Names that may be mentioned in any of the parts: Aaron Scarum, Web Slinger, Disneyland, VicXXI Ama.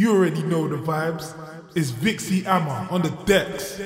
You already know the vibes. It's VicXXI Ama on the decks.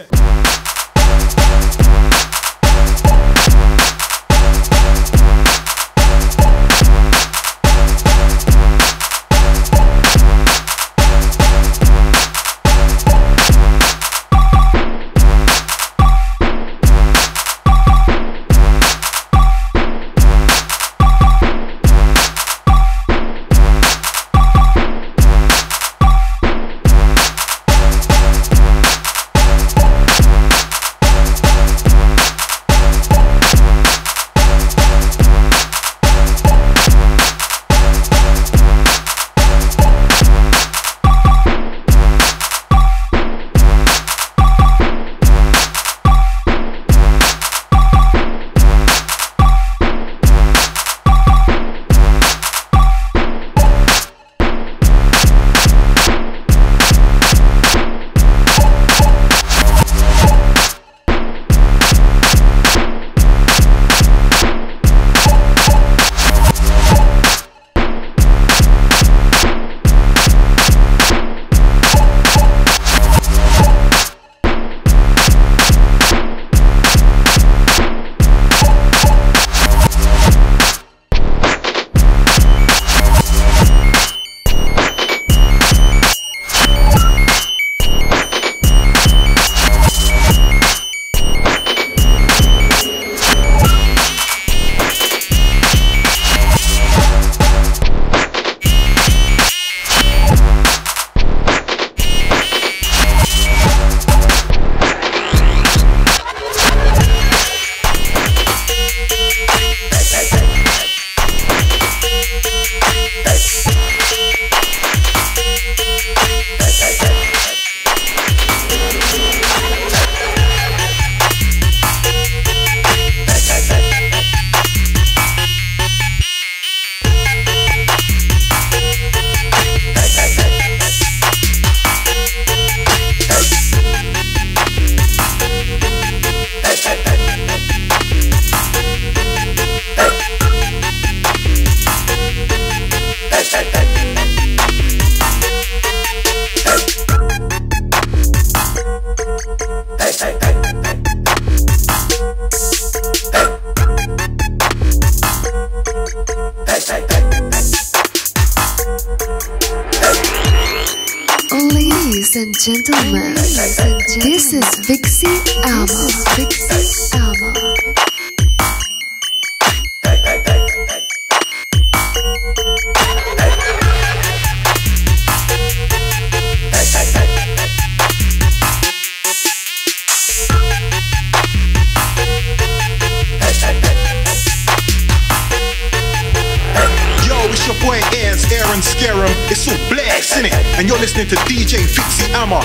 Ladies and gentlemen, this is VicXXI Ama. Aaron Scarum, it's all blacks in it, and you're listening to DJ VicXXI Ama.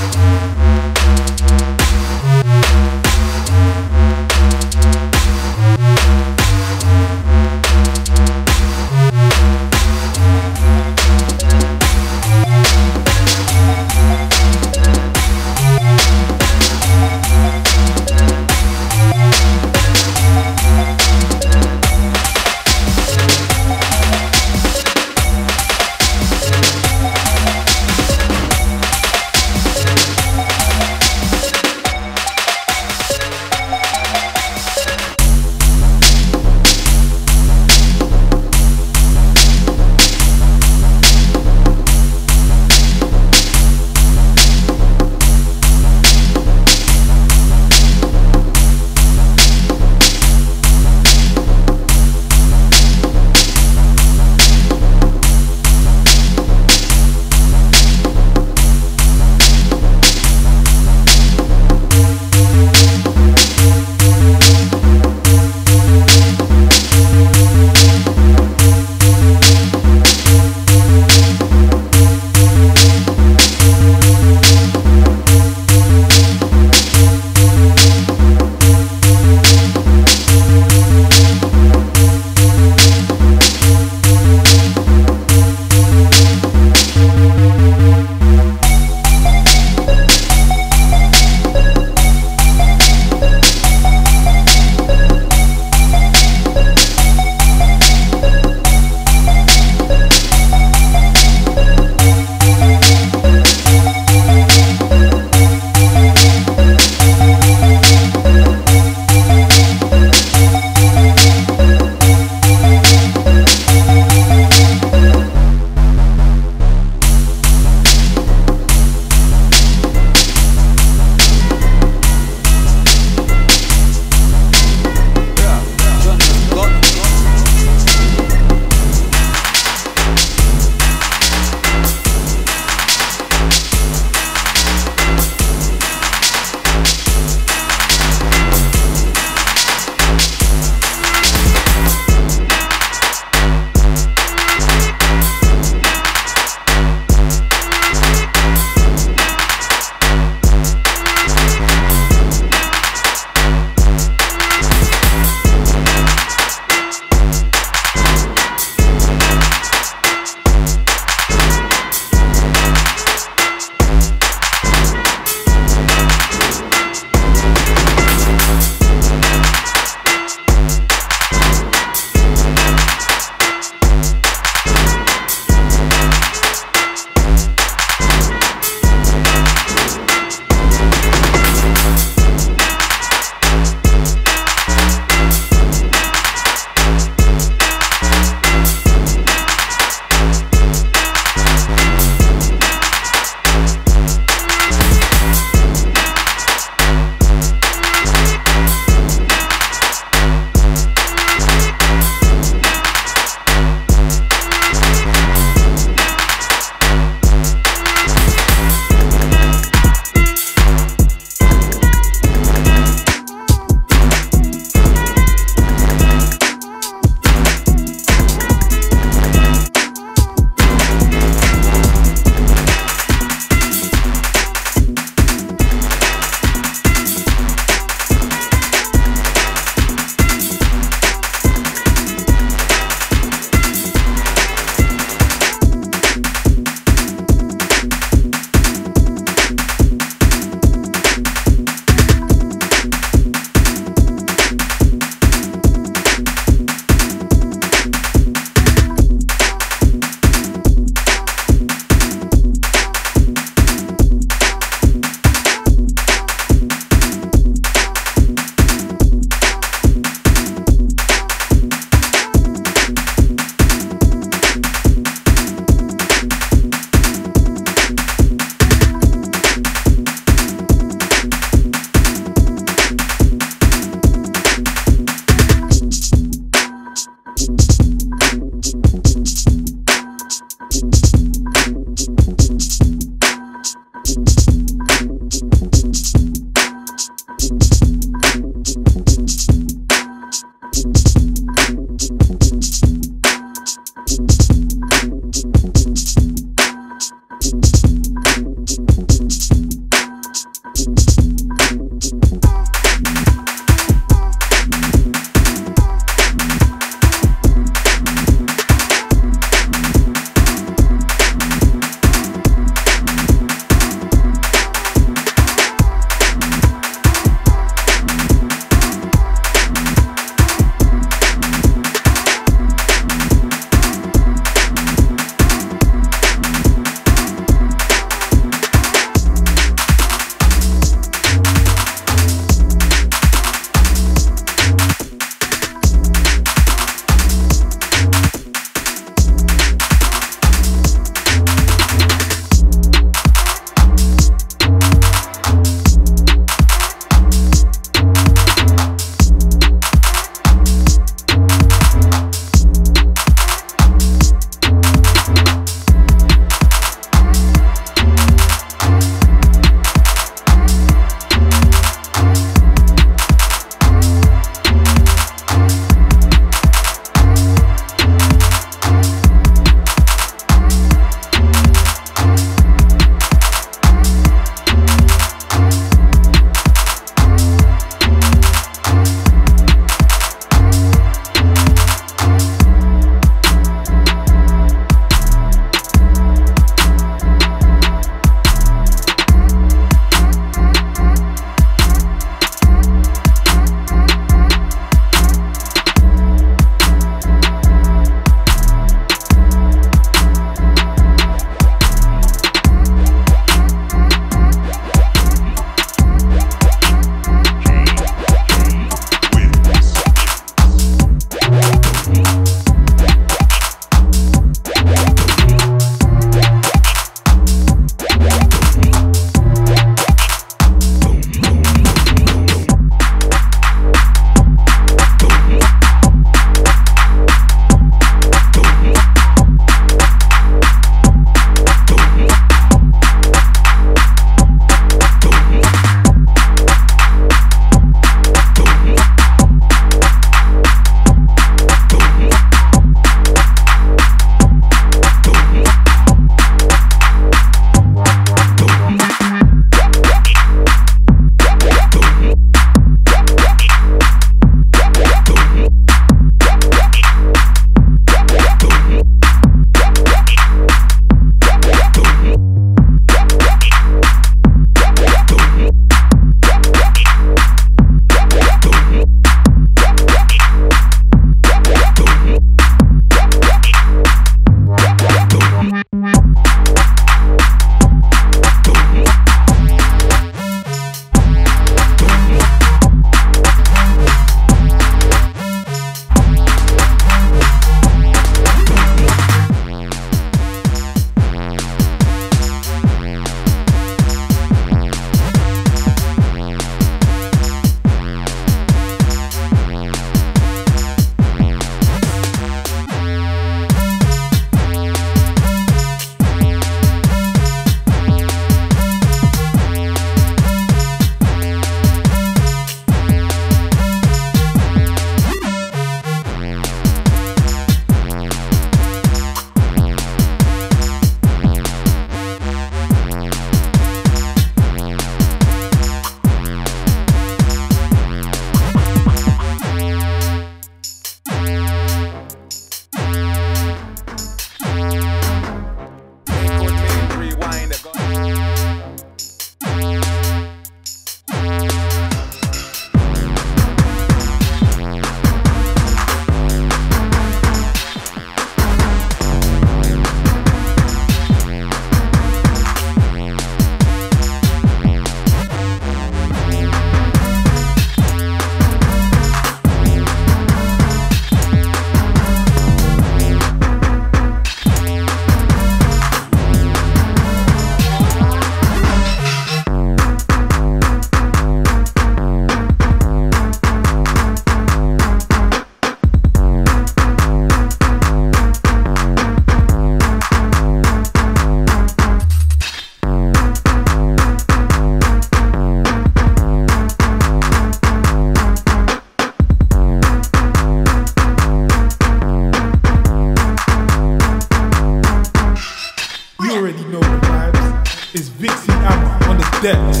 It's VicXXI Ama on the decks.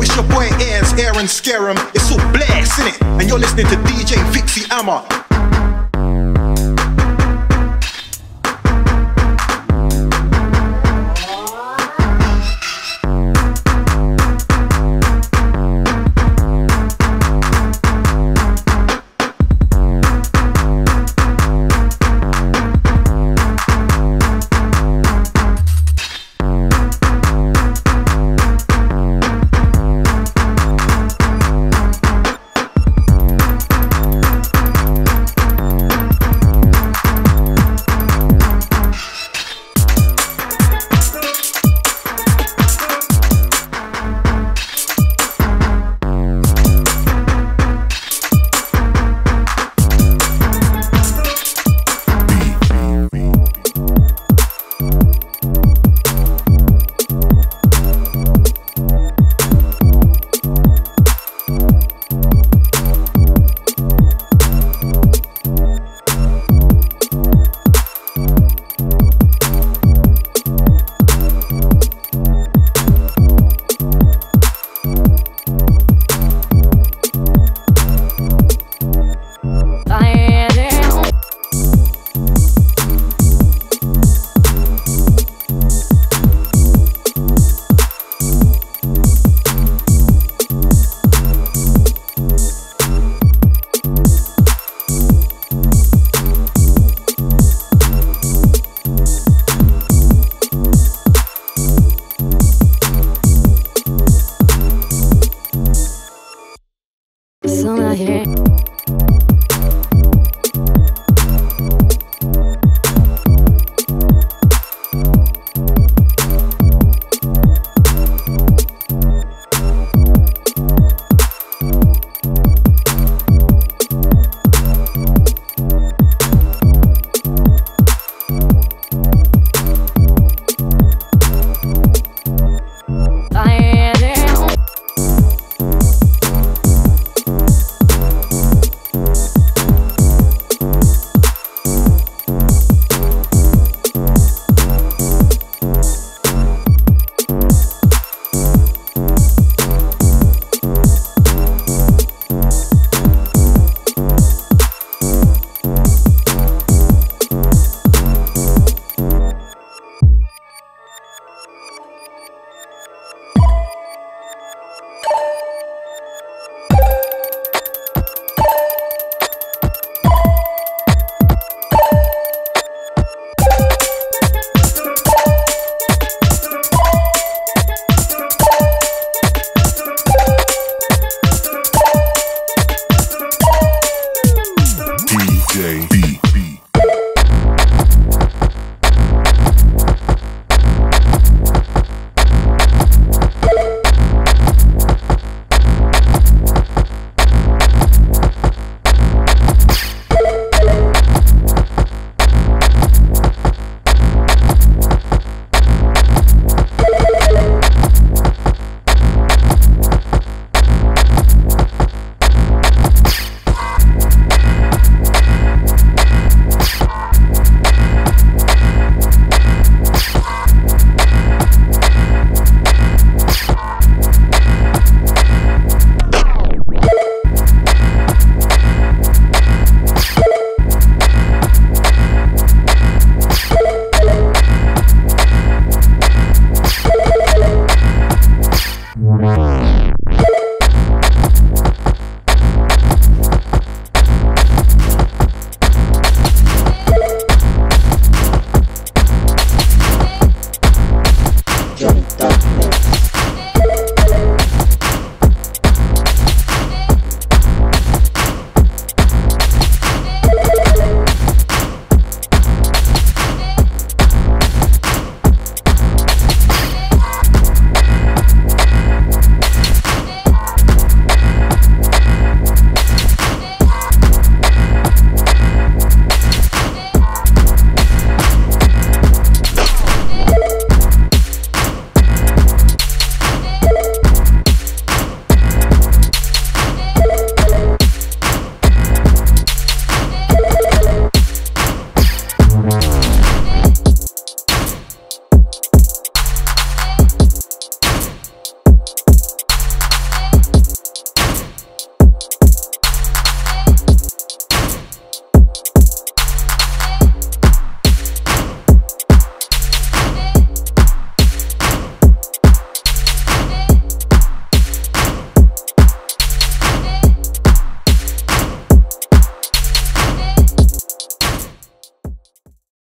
It's your boy Aaron Scarum. It's all blast, innit? And you're listening to DJ VicXXI Ama.